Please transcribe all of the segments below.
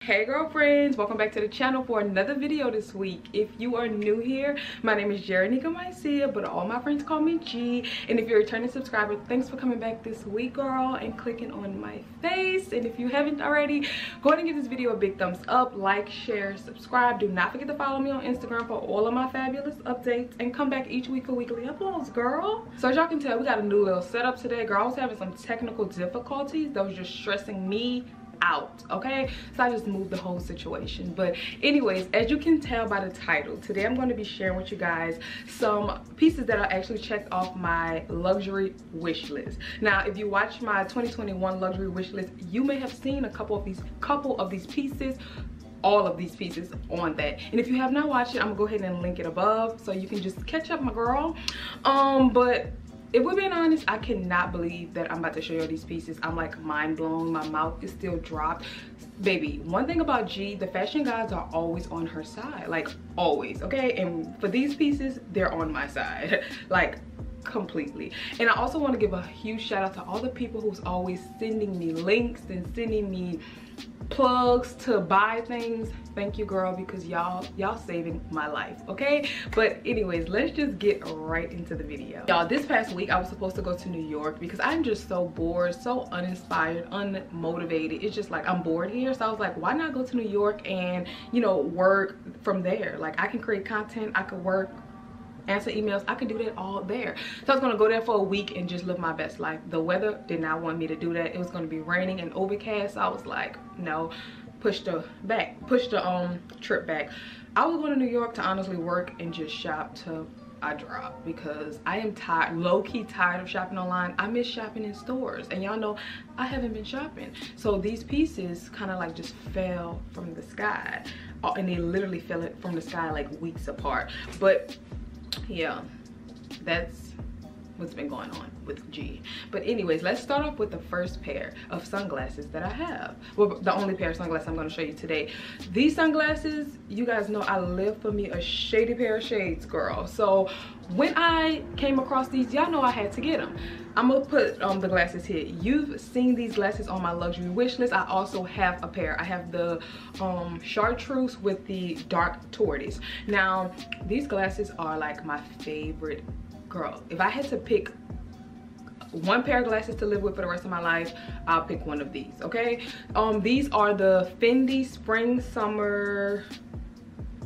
Hey girlfriends, welcome back to the channel for another video this week. If you are new here, my name is GeranikaMycia, but all my friends call me G. And if you're a returning subscriber, thanks for coming back this week, girl, and clicking on my face. And if you haven't already, go ahead and give this video a big thumbs up, like, share, subscribe. Do not forget to follow me on Instagram for all of my fabulous updates, and come back each week for weekly uploads, girl. So as y'all can tell, we got a new little setup today, girl. I was having some technical difficulties that was just stressing me out, okay? So I just moved the whole situation. But anyways, as you can tell by the title, today I'm going to be sharing with you guys some pieces that I actually checked off my luxury wish list. Now, if you watch my 2021 luxury wish list, you may have seen a couple of these pieces, all of these pieces on that. And if you have not watched it, I'm gonna go ahead and link it above so you can just catch up, my girl. But if we're being honest, I cannot believe that I'm about to show you all these pieces. I'm like mind blown. My mouth is still dropped. Baby, one thing about G, the fashion gods are always on her side. Like always, okay? And for these pieces, they're on my side. Like completely. And I also want to give a huge shout out to all the people who's always sending me links and sending me plugs to buy things. Thank you, girl, because y'all saving my life, okay? But anyways, let's just get right into the video, y'all. This past week I was supposed to go to New York because I'm just so bored, so uninspired, unmotivated. It's just like I'm bored here, so I was like, why not go to New York and, you know, work from there? Like I can create content, I could work, answer emails, I could do that all there. So I was gonna go there for a week and just live my best life. The weather did not want me to do that. It was gonna be raining and overcast. So I was like, no, push the trip back. I was going to New York to honestly work and just shop till I drop, because I am tired, low-key tired of shopping online. I miss shopping in stores, and y'all know I haven't been shopping. So these pieces kind of like just fell from the sky, and they literally fell from the sky like weeks apart. But yeah, that's what's been going on with G. But anyways, let's start off with the first pair of sunglasses that I have. Well, the only pair of sunglasses I'm going to show you today. These sunglasses, you guys know I live for me a shady pair of shades, girl. So when I came across these, y'all know I had to get them. I'm gonna put the glasses here. You've seen these glasses on my luxury wish list. I also have a pair. I have the chartreuse with the dark tortoise. Now these glasses are like my favorite, girl. If I had to pick one pair of glasses to live with for the rest of my life, I'll pick one of these, okay? These are the Fendi Spring Summer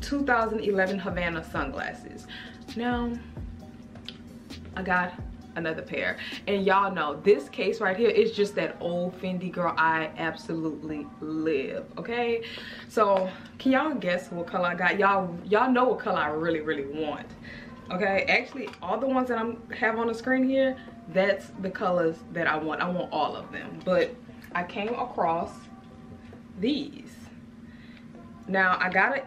2011 Havana sunglasses. Now I got another pair, and y'all know this case right here is just that old Fendi, girl. I absolutely live, okay? So can y'all guess what color I got? Y'all know what color I really want, okay? Actually, all the ones that I have on the screen here, that's the colors that I want. I want all of them. But I came across these. Now I got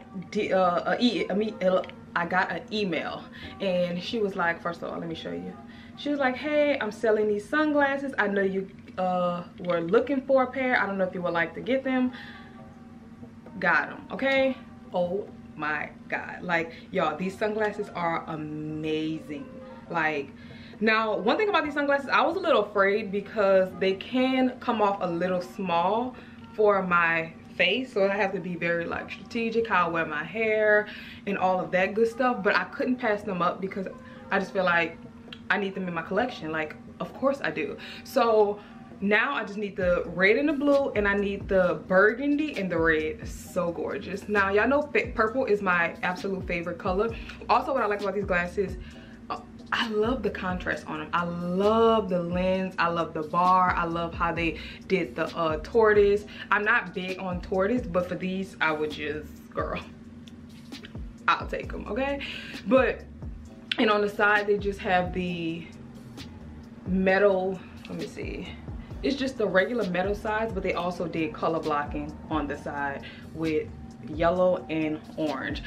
an email, and she was like, first of all, let me show you. She was like, hey, I'm selling these sunglasses. I know you were looking for a pair. I don't know if you would like to get them. Got them, okay? Oh my God. Like, y'all, these sunglasses are amazing. Like, now, one thing about these sunglasses, I was a little afraid because they can come off a little small for my face, so I have to be very like strategic how I wear my hair and all of that good stuff. But I couldn't pass them up because I just feel like I need them in my collection. Like, of course I do. So now I just need the red and the blue, and I need the burgundy and the red. So gorgeous. Now y'all know purple is my absolute favorite color. Also, what I like about these glasses, I love the contrast on them. I love the lens, I love the bar, I love how they did the tortoise. I'm not big on tortoise, but for these I would just, girl, I'll take them, okay? But, and on the side they just have the metal, let me see, it's just the regular metal sides, but they also did color blocking on the side with yellow and orange.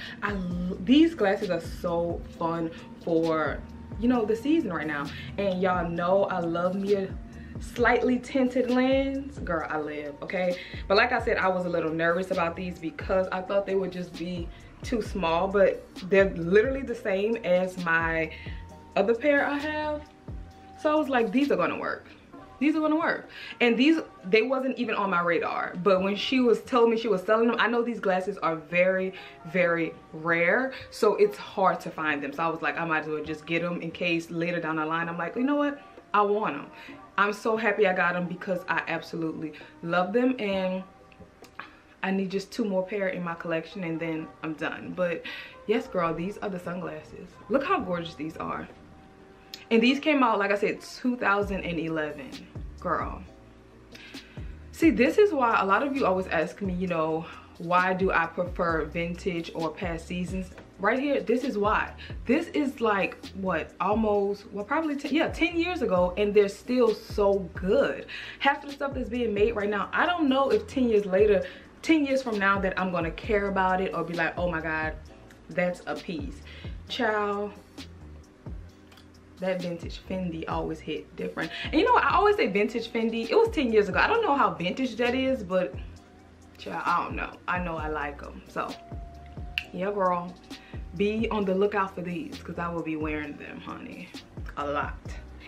These glasses are so fun for, you know, the season right now. And y'all know I love me a slightly tinted lens, girl, I live, okay? But like I said, I was a little nervous about these because I thought they would just be too small, but they're literally the same as my other pair I have. So I was like, these are gonna work. These are gonna work. And these, they wasn't even on my radar, but when she was telling me she was selling them, I know these glasses are very, very rare, so it's hard to find them. So I was like, I might as well just get them in case later down the line I'm like, you know what, I want them. I'm so happy I got them because I absolutely love them, and I need just 2 more pair in my collection and then I'm done. But yes, girl, these are the sunglasses. Look how gorgeous these are. And these came out, like I said, 2011. Girl. See, this is why a lot of you always ask me, you know, why do I prefer vintage or past seasons? Right here, this is why. This is like, what, almost, well, probably, 10 years ago, and they're still so good. Half of the stuff that's being made right now, I don't know if 10 years later, 10 years from now, that I'm gonna care about it or be like, oh my God, that's a piece. Ciao. That vintage Fendi always hit different. And you know what? I always say vintage Fendi. It was 10 years ago. I don't know how vintage that is, but child, I don't know. I know I like them. So, yeah, girl. Be on the lookout for these because I will be wearing them, honey. A lot.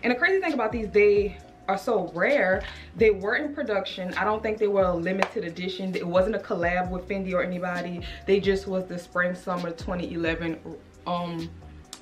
And the crazy thing about these, they are so rare. They were in production. I don't think they were a limited edition. It wasn't a collab with Fendi or anybody. They just was the spring, summer 2011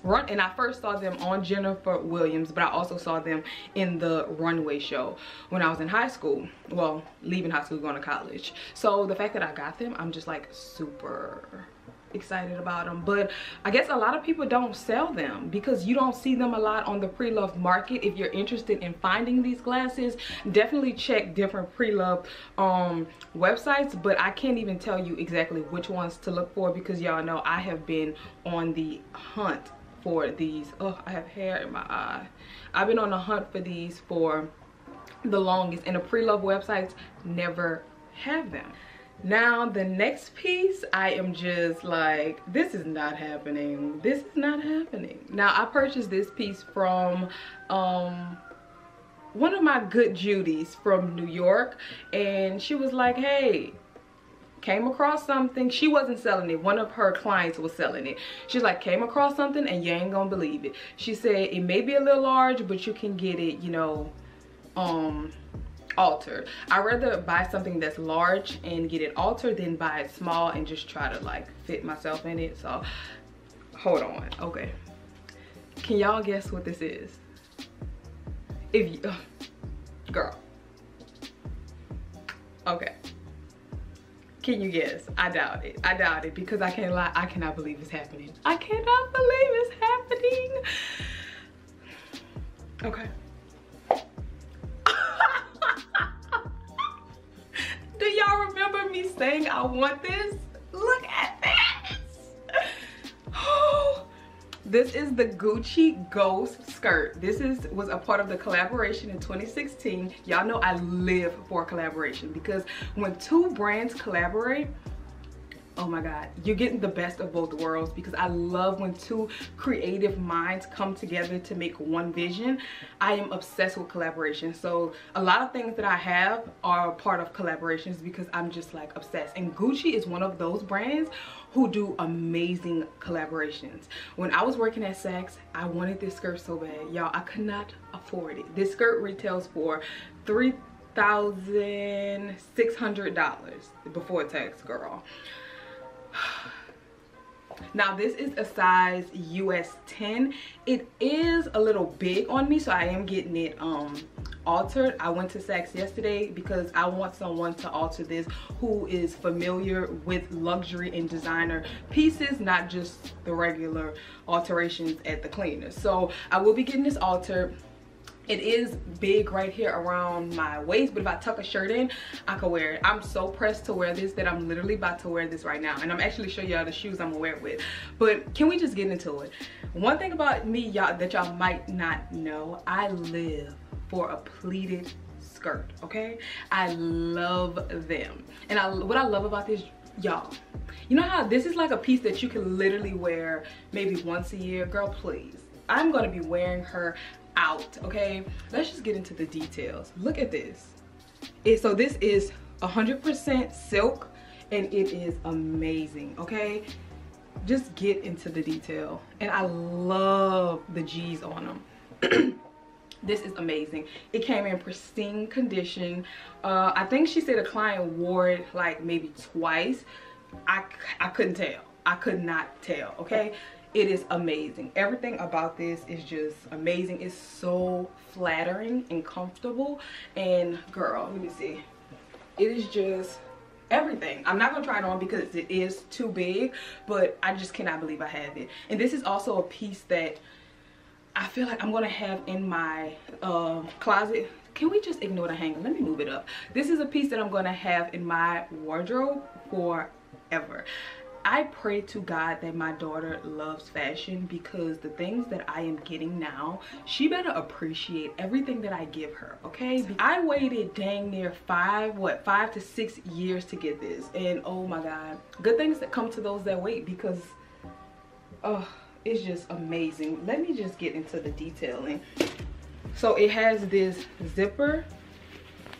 run, and I first saw them on Jennifer Williams, but I also saw them in the runway show when I was in high school. Well, leaving high school, going to college. So the fact that I got them, I'm just like super excited about them. But I guess a lot of people don't sell them because you don't see them a lot on the pre-loved market. If you're interested in finding these glasses, definitely check different pre-loved websites, but I can't even tell you exactly which ones to look for because y'all know I have been on the hunt for these. Oh, I have hair in my eye. I've been on the hunt for these for the longest, and the pre-love websites never have them. Now the next piece, I am just like, this is not happening. This is not happening. Now I purchased this piece from one of my good Judies from New York, and she was like, hey, came across something. She wasn't selling it, one of her clients was selling it. She's like, came across something and you ain't gonna believe it. She said it may be a little large, but you can get it, you know, altered. I'd rather buy something that's large and get it altered than buy it small and just try to like fit myself in it. So hold on. Okay, can y'all guess what this is? If you girl, okay, can you guess? I doubt it. I doubt it because I can't lie. I cannot believe it's happening. I cannot believe it's happening. Okay. Do y'all remember me saying I want this? Look at this. Oh, this is the Gucci Ghost skirt. This was a part of the collaboration in 2016. Y'all know I live for collaboration because when two brands collaborate, oh my God, you're getting the best of both worlds because I love when two creative minds come together to make one vision. I am obsessed with collaboration. So a lot of things that I have are part of collaborations because I'm just like obsessed. And Gucci is one of those brands who do amazing collaborations. When I was working at Saks, I wanted this skirt so bad. Y'all, I could not afford it. This skirt retails for $3,600 before tax, girl. Now this is a size US 10. It is a little big on me, so I am getting it altered. I went to Saks yesterday because I want someone to alter this who is familiar with luxury and designer pieces, not just the regular alterations at the cleaner. So I will be getting this altered. It is big right here around my waist, but if I tuck a shirt in, I could wear it. I'm so pressed to wear this that I'm literally about to wear this right now. And I'm actually showing y'all the shoes I'm gonna wear it with. But can we just get into it? One thing about me, y'all, that y'all might not know, I live for a pleated skirt, okay? I love them. And what I love about this, y'all, you know how this is like a piece that you can literally wear maybe once a year? Girl, please. I'm gonna be wearing her out, okay? Let's just get into the details. Look at this. So this is 100% silk and it is amazing, okay? Just get into the detail. And I love the G's on them. This is amazing. It came in pristine condition. I think she said a client wore it like maybe twice. I couldn't tell. I could not tell, okay? It is amazing. Everything about this is just amazing. It's so flattering and comfortable. And girl, let me see. It is just everything. I'm not gonna try it on because it is too big, but I just cannot believe I have it. And this is also a piece that I feel like I'm gonna have in my closet. Can we just ignore the hanger? Let me move it up. This is a piece that I'm gonna have in my wardrobe forever. I pray to God that my daughter loves fashion, because the things that I am getting now, she better appreciate everything that I give her, okay? I waited dang near 5 to 6 years to get this, and oh my God, good things that come to those that wait, because it's just amazing. Let me just get into the detailing. So it has this zipper,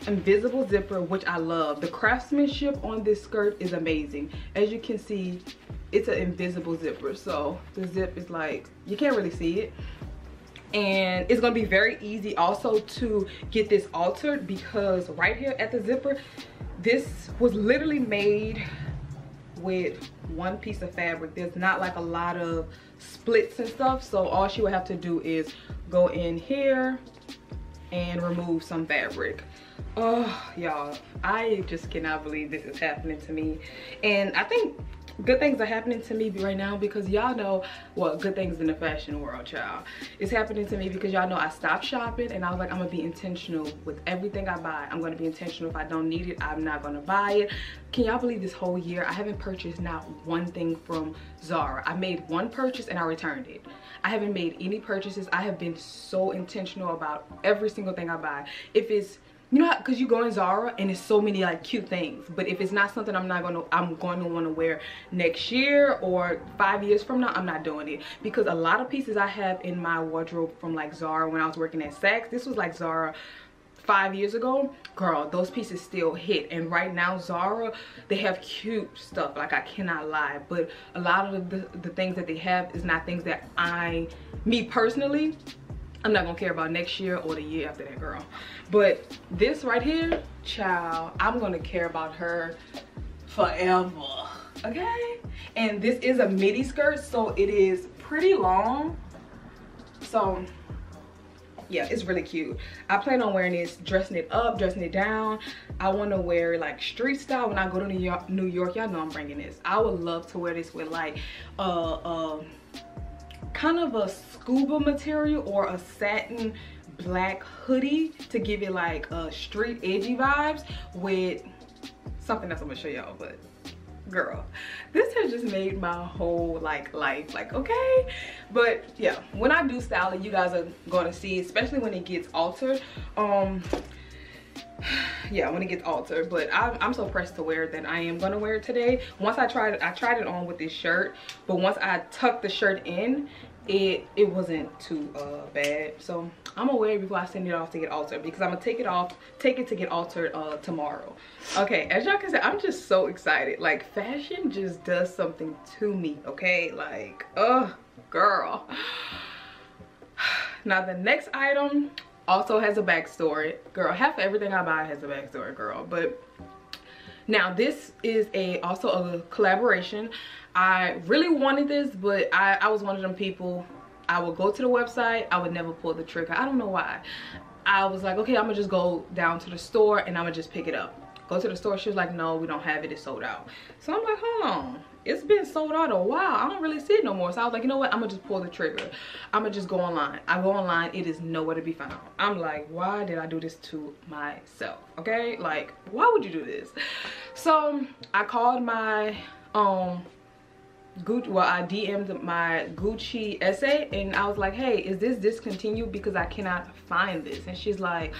invisible zipper, which I love. The craftsmanship on this skirt is amazing. As you can see, it's an invisible zipper, so the zip is like, you can't really see it. And it's gonna be very easy also to get this altered, because right here at the zipper, this was literally made with one piece of fabric. There's not like a lot of splits and stuff, so all she would have to do is go in here and remove some fabric. Oh y'all, I just cannot believe this is happening to me. And I think good things are happening to me right now, because y'all know, well, good things in the fashion world, child. It's happening to me because y'all know I stopped shopping, and I was like, I'm gonna be intentional with everything I buy. I'm gonna be intentional. If I don't need it, I'm not gonna buy it. Can y'all believe this whole year I haven't purchased not one thing from Zara? I made one purchase and I returned it. I haven't made any purchases. I have been so intentional about every single thing I buy. If it's, you know how, because you go in Zara and it's so many like cute things, but if it's not something I'm going to want to wear next year or 5 years from now, I'm not doing it. Because a lot of pieces I have in my wardrobe from like Zara when I was working at Saks, this was like Zara 5 years ago, girl, those pieces still hit. And right now Zara, they have cute stuff, like I cannot lie, but a lot of the things that they have is not things that me personally, I'm not gonna care about next year or the year after that, girl. But this right here, child, I'm gonna care about her forever, okay? And this is a midi skirt, so it is pretty long. So yeah, it's really cute. I plan on wearing this, dressing it up, dressing it down. I want to wear it like street style when I go to New York. Y'all know I'm bringing this. I would love to wear this with like kind of a scuba material or a satin black hoodie to give it like a street edgy vibes with something else I'm gonna show y'all. But girl, this has just made my whole like life, like, okay. But yeah, when I do style it, you guys are gonna see, especially when it gets altered. Yeah, when it gets altered. But I'm so pressed to wear it that I am gonna wear it today. Once I tried it on with this shirt, but once I tucked the shirt in, it wasn't too bad. So I'm gonna wear it before I send it off to get altered, because I'm gonna take it to get altered tomorrow. Okay, as y'all can see, I'm just so excited. Like, fashion just does something to me, okay? Like, girl. Now the next item also has a backstory. Girl, half of everything I buy has a backstory, girl. But now this is also a collaboration. I really wanted this, but I was one of them people. I would go to the website, I would never pull the trigger. I don't know why. I was like, okay, I'm gonna just go down to the store and I'm gonna just pick it up. Go to the store, she was like, no, we don't have it, it's sold out. So I'm like, hold on, it's been sold out a while, I don't really see it no more. So I was like, you know what, I'm gonna just pull the trigger, I'm gonna just go online. I go online, it is nowhere to be found. I'm like, why did I do this to myself, okay? Like, why would you do this? So I called my Gucci, well, I DM'd my Gucci essay, and I was like, hey, is this discontinued, because I cannot find this? And she's like,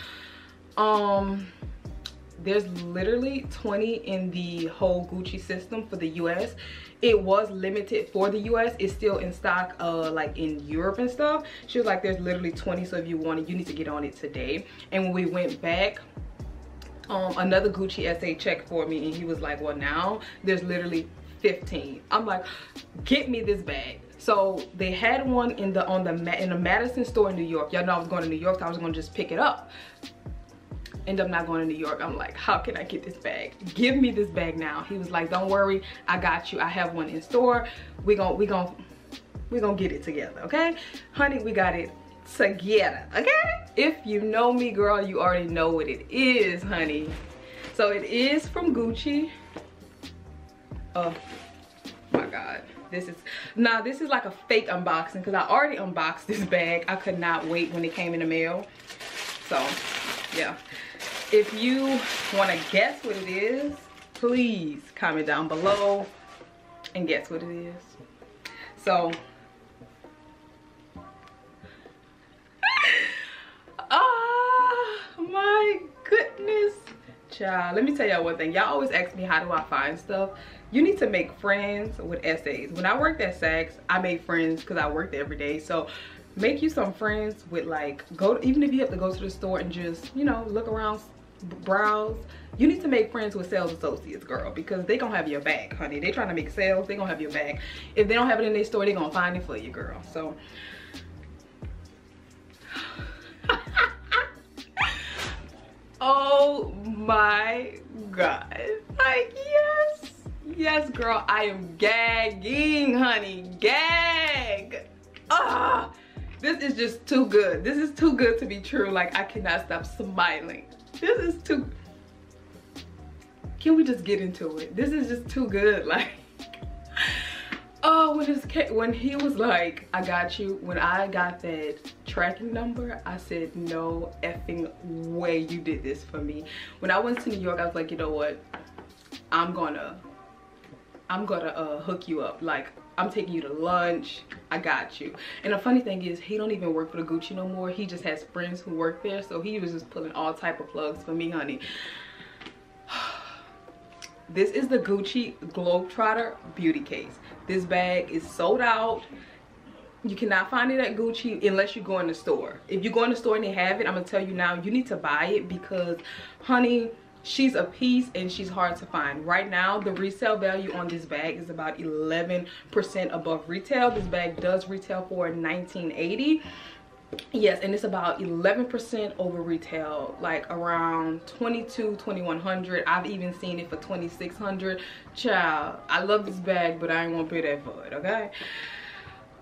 there's literally 20 in the whole Gucci system for the US. It was limited for the US. It's still in stock like in Europe and stuff. She was like, there's literally 20, so if you want it, you need to get on it today. And when we went back, another Gucci essay checked for me, and he was like, well, now there's literally 15. I'm like, get me this bag. So they had one in the in the Madison store in New York. Y'all know I was going to New York, so I was gonna just pick it up. End up not going to New York. I'm like, how can I get this bag? Give me this bag now. He was like, don't worry, I got you. I have one in store. We gonna get it together, okay? Honey, we got it together, okay? If you know me, girl, you already know what it is, honey. So it is from Gucci. Oh my God. This is like a fake unboxing because I already unboxed this bag. I could not wait when it came in the mail. So yeah, if you want to guess what it is, please comment down below and guess what it is. So oh my goodness, child, let me tell y'all one thing. Y'all always ask me, how do I find stuff? You need to make friends with essays. When I worked at Saks, I made friends because I worked every day. So make you some friends with, like, even if you have to go to the store and just, you know, look around, browse. You need to make friends with sales associates, girl, because they gonna have your bag, honey. They trying to make sales, they gonna have your bag. If they don't have it in their store, they gonna find it for you, girl. So oh my God, like, yes, yes, girl, I am gagging, honey, gag. Ah, this is just too good. This is too good to be true. Like, I cannot stop smiling. This is too... Can we just get into it? This is just too good. Like, oh, when he was like, I got you. When I got that tracking number, I said, no effing way you did this for me. When I went to New York, I was like, you know what? I'm gonna hook you up. Like, I'm taking you to lunch. I got you. And the funny thing is, he don't even work for the Gucci no more. He just has friends who work there. So he was just pulling all type of plugs for me, honey. This is the Gucci Globetrotter beauty case. This bag is sold out. You cannot find it at Gucci unless you go in the store. If you go in the store and they have it, I'm gonna tell you now, you need to buy it because, honey, she's a piece and she's hard to find. Right now, the resale value on this bag is about 11% above retail. This bag does retail for $19.80. Yes, and it's about 11% over retail, like around $2,100. I've even seen it for $2,600. Child, I love this bag, but I ain't gonna pay that for it, okay?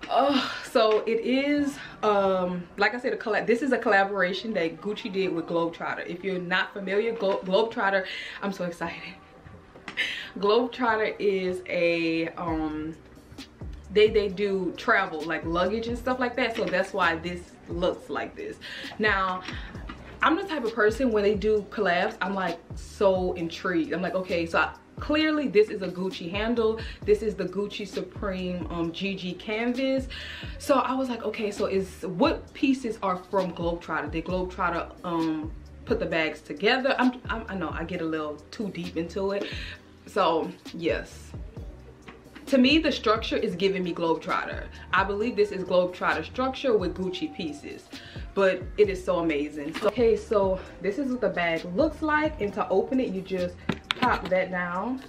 Oh, so it is, like I said, this is a collaboration that Gucci did with Globetrotter. If you're not familiar, Globetrotter, I'm so excited. Globetrotter is a, they do travel, like luggage and stuff like that. So that's why this looks like this. Now, I'm the type of person when they do collabs, I'm like so intrigued. I'm like, okay, so clearly this is a Gucci handle. This is the Gucci Supreme GG canvas. So I was like, okay, so what pieces are from Globetrotter? Did Globetrotter put the bags together? I know I get a little too deep into it. So yes. To me, the structure is giving me Globetrotter. I believe this is Globetrotter structure with Gucci pieces, but it is so amazing. So, okay, so this is what the bag looks like, and to open it, you just pop that down.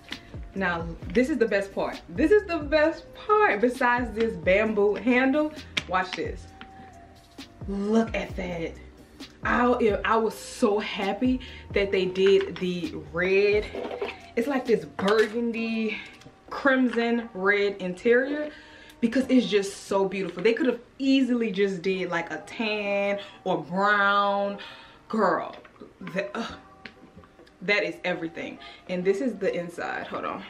Now, this is the best part. This is the best part besides this bamboo handle. Watch this. Look at that. I was so happy that they did the red. It's like this burgundy, crimson red interior because it's just so beautiful. They could have easily just did like a tan or brown. Girl, that is everything. And this is the inside. Hold on,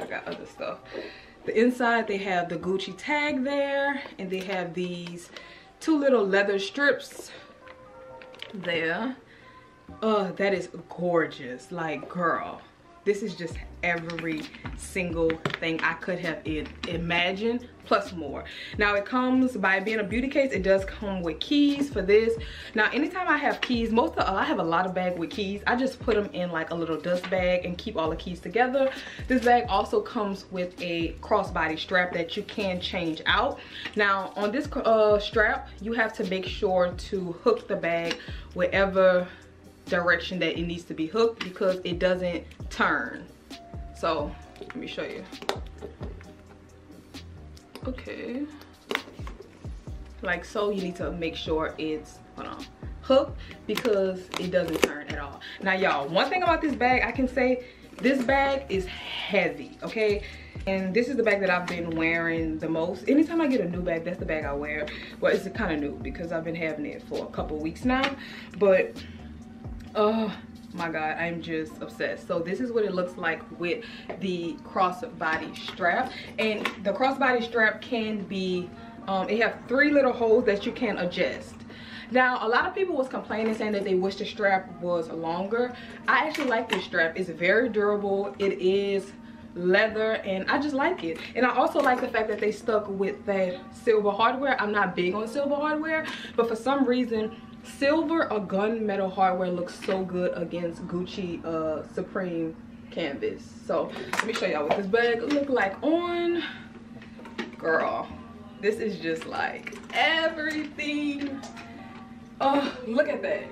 I got other stuff. The inside, they have the Gucci tag there, and they have these two little leather strips there. That is gorgeous. Like, girl, this is just every single thing I could have imagined, plus more. Now, it comes, by being a beauty case, it does come with keys for this. Now, anytime I have keys, I have a lot of bags with keys. I just put them in like a little dust bag and keep all the keys together. This bag also comes with a crossbody strap that you can change out. Now, on this strap, you have to make sure to hook the bag wherever direction that it needs to be hooked because it doesn't turn. So let me show you. okay. Like so, you need to make sure it's hooked because it doesn't turn at all. Now y'all, one thing about this bag I can say, this bag is heavy, okay? And this is the bag that I've been wearing the most. Anytime I get a new bag, that's the bag I wear. Well, it's kind of new because I've been having it for a couple weeks now. But, oh my God, I'm just obsessed. So this is what it looks like with the crossbody strap. And the crossbody strap can be, it have three little holes that you can adjust. Now, a lot of people was complaining, saying that they wish the strap was longer. I actually like this strap. It's very durable. It is leather and I just like it. And I also like the fact that they stuck with that silver hardware. I'm not big on silver hardware, but for some reason, silver or gunmetal hardware looks so good against Gucci Supreme canvas. So let me show y'all what this bag look like on. Girl, this is just like everything. Oh, look at that.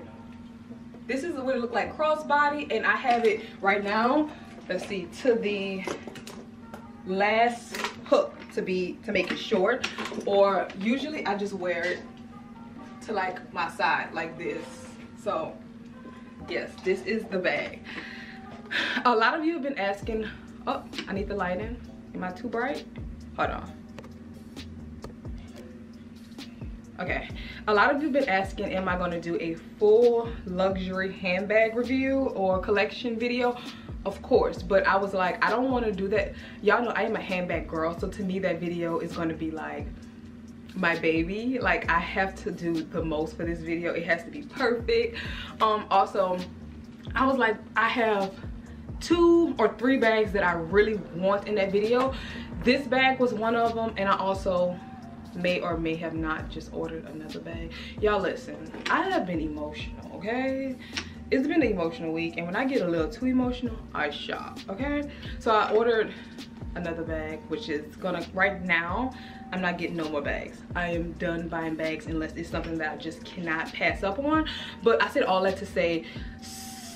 This is what it looked like crossbody, and I have it right now, let's see, to the last hook to make it short. Or usually I just wear it to like my side like this. So yes, this is the bag. A lot of you have been asking, oh, I need the lighting. Am I too bright? Hold on. Okay, a lot of you have been asking, am I going to do a full luxury handbag review or collection video? Of course, but I was like, I don't want to do that. Y'all know I am a handbag girl, so to me that video is going to be like my baby. Like, I have to do the most for this video. It has to be perfect. Also, I was like, I have 2 or 3 bags that I really want in that video. This bag was one of them, and I also may or may have not just ordered another bag. Y'all listen, I have been emotional, okay? It's been an emotional week, and when I get a little too emotional, I shop, okay? So I ordered another bag, which is gonna, right now, I'm not getting no more bags. I am done buying bags unless it's something that I just cannot pass up on. But I said all that to say,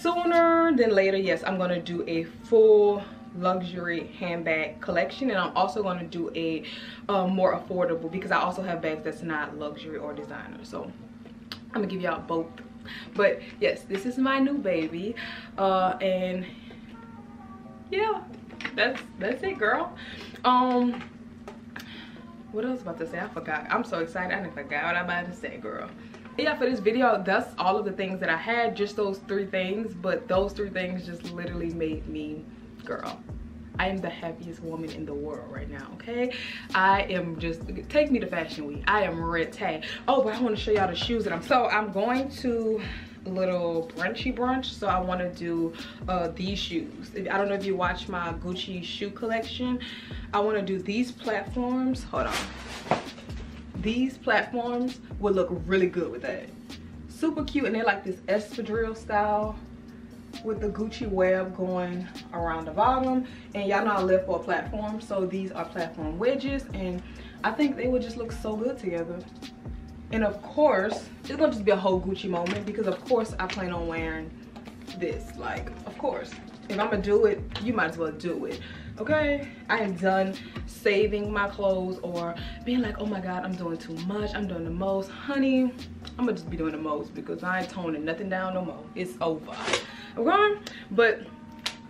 sooner than later, yes, I'm gonna do a full luxury handbag collection, and I'm also gonna do a more affordable, because I also have bags that's not luxury or designer. So I'm gonna give y'all both. But yes, this is my new baby, and yeah, that's it, girl. What else about to say? I forgot. I'm so excited. I forgot what I'm about to say, girl. Yeah, for this video, that's all of the things that I had, just those 3 things. But those 3 things just literally made me, girl, I am the happiest woman in the world right now, okay? I am just, take me to Fashion Week. I am red tag. Oh, but I want to show y'all the shoes that I'm, so I'm going to a little brunchy brunch, so I want to do these shoes. I don't know if you watch my Gucci shoe collection. I want to do these platforms. Hold on. These platforms would look really good with that. Super cute, and they're like this espadrille style with the Gucci web going around the bottom, and y'all know I live for a platform, so these are platform wedges, and I think they would just look so good together. And of course, it's gonna just be a whole Gucci moment, because of course I plan on wearing this. Like, of course, if I'm gonna do it, you might as well do it, okay? I am done saving my clothes or being like, oh my God, I'm doing too much, I'm doing the most. Honey, I'm gonna just be doing the most, because I ain't toning nothing down no more. It's over. Okay, but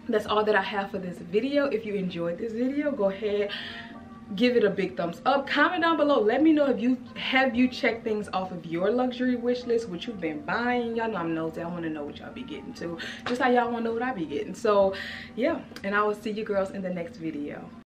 that's all that I have for this video. If you enjoyed this video, go ahead, give it a big thumbs up, comment down below, let me know if you have checked things off of your luxury wish list, what you've been buying. Y'all know I'm nosy. I want to know what y'all be getting to, just how y'all want to know what I be getting. So yeah, and I will see you girls in the next video.